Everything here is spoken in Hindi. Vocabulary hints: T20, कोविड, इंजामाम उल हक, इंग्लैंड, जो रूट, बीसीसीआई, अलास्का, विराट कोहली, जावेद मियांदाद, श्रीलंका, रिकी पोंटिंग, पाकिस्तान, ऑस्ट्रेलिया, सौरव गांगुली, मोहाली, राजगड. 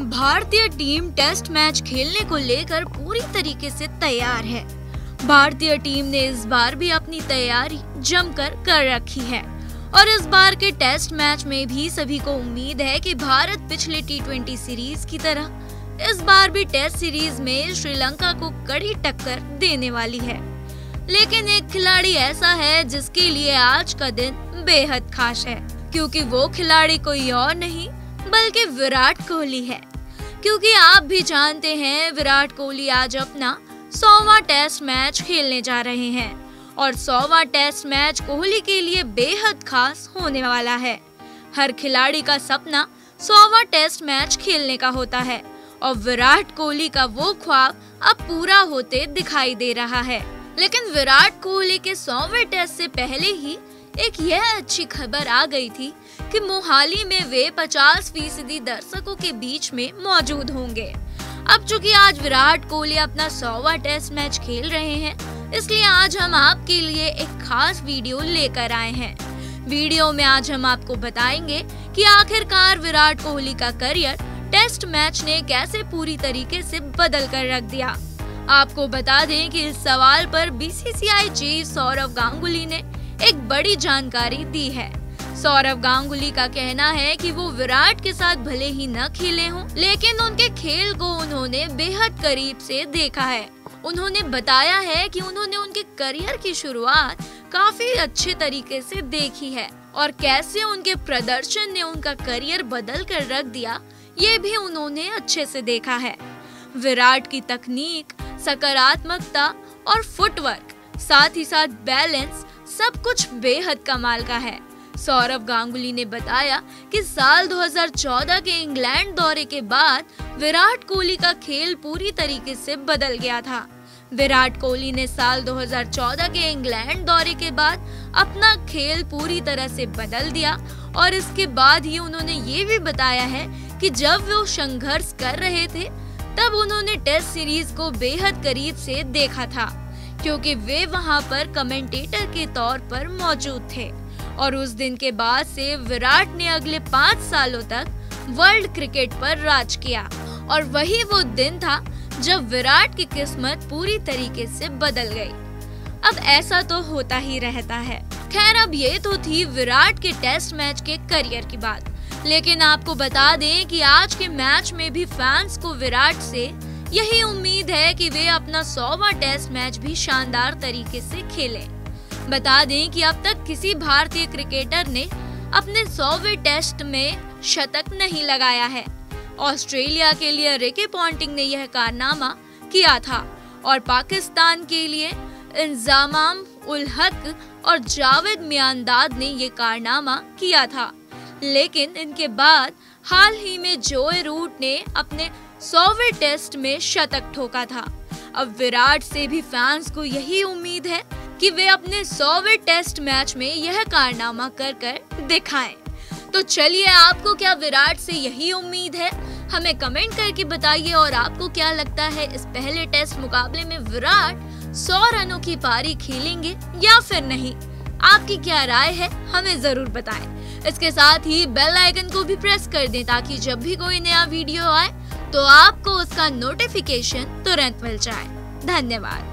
भारतीय टीम टेस्ट मैच खेलने को लेकर पूरी तरीके से तैयार है। भारतीय टीम ने इस बार भी अपनी तैयारी जमकर कर रखी है और इस बार के टेस्ट मैच में भी सभी को उम्मीद है कि भारत पिछले टी20 सीरीज की तरह इस बार भी टेस्ट सीरीज में श्रीलंका को कड़ी टक्कर देने वाली है। लेकिन एक खिलाड़ी ऐसा है जिसके लिए आज का दिन बेहद खास है, क्योंकि वो खिलाड़ी कोई और नहीं बल्कि विराट कोहली है। क्योंकि आप भी जानते हैं विराट कोहली आज अपना 100वां टेस्ट मैच खेलने जा रहे हैं और 100वां टेस्ट मैच कोहली के लिए बेहद खास होने वाला है। हर खिलाड़ी का सपना 100वां टेस्ट मैच खेलने का होता है और विराट कोहली का वो ख्वाब अब पूरा होते दिखाई दे रहा है। लेकिन विराट कोहली के 100वें टेस्ट से पहले ही एक यह अच्छी खबर आ गई थी कि मोहाली में वे 50% दर्शकों के बीच में मौजूद होंगे। अब चूंकि आज विराट कोहली अपना 100वां टेस्ट मैच खेल रहे हैं, इसलिए आज हम आपके लिए एक खास वीडियो लेकर आए हैं। वीडियो में आज हम आपको बताएंगे कि आखिरकार विराट कोहली का करियर टेस्ट मैच ने कैसे पूरी तरीके से बदल कर रख दिया। आपको बता दें कि इस सवाल पर बीसीसीआई चीफ सौरव गांगुली ने एक बड़ी जानकारी दी है। सौरव गांगुली का कहना है कि वो विराट के साथ भले ही न खेले हों, लेकिन उनके खेल को उन्होंने बेहद करीब से देखा है। उन्होंने बताया है कि उन्होंने उनके करियर की शुरुआत काफी अच्छे तरीके से देखी है और कैसे उनके प्रदर्शन ने उनका करियर बदल कर रख दिया, ये भी उन्होंने अच्छे से देखा है। विराट की तकनीक, सकारात्मकता और फुटवर्क, साथ ही साथ बैलेंस, सब कुछ बेहद कमाल का है। सौरव गांगुली ने बताया कि साल 2014 के इंग्लैंड दौरे के बाद विराट कोहली का खेल पूरी तरीके से बदल गया था। विराट कोहली ने साल 2014 के इंग्लैंड दौरे के बाद अपना खेल पूरी तरह से बदल दिया और इसके बाद ही उन्होंने ये भी बताया है कि जब वो संघर्ष कर रहे थे तब उन्होंने टेस्ट सीरीज को बेहद करीब से देखा था, क्योंकि वे वहां पर कमेंटेटर के तौर पर मौजूद थे और उस दिन के बाद से विराट ने अगले 5 सालों तक वर्ल्ड क्रिकेट पर राज किया। और वही वो दिन था जब विराट की किस्मत पूरी तरीके से बदल गई। अब ऐसा तो होता ही रहता है। खैर, अब ये तो थी विराट के टेस्ट मैच के करियर की बात, लेकिन आपको बता दें कि आज के मैच में भी फैंस को विराट से यही उम्मीद है कि वे अपना 100वां टेस्ट मैच भी शानदार तरीके से खेलें। बता दें कि अब तक किसी भारतीय क्रिकेटर ने अपने 100वें टेस्ट में शतक नहीं लगाया है। ऑस्ट्रेलिया के लिए रिकी पोंटिंग ने यह कारनामा किया था और पाकिस्तान के लिए इंजामाम उल हक और जावेद मियांदाद ने ये कारनामा किया था। लेकिन इनके बाद हाल ही में जो रूट ने अपने 100वें टेस्ट में शतक ठोका था। अब विराट से भी फैंस को यही उम्मीद है कि वे अपने 100वें टेस्ट मैच में यह कारनामा कर कर दिखाएं। तो चलिए, आपको क्या विराट से यही उम्मीद है? हमें कमेंट करके बताइए। और आपको क्या लगता है, इस पहले टेस्ट मुकाबले में विराट 100 रनों की पारी खेलेंगे या फिर नहीं? आपकी क्या राय है, हमें जरूर बताएं। इसके साथ ही बेल आइकन को भी प्रेस कर दें ताकि जब भी कोई नया वीडियो आए तो आपको उसका नोटिफिकेशन तुरंत मिल जाए। धन्यवाद।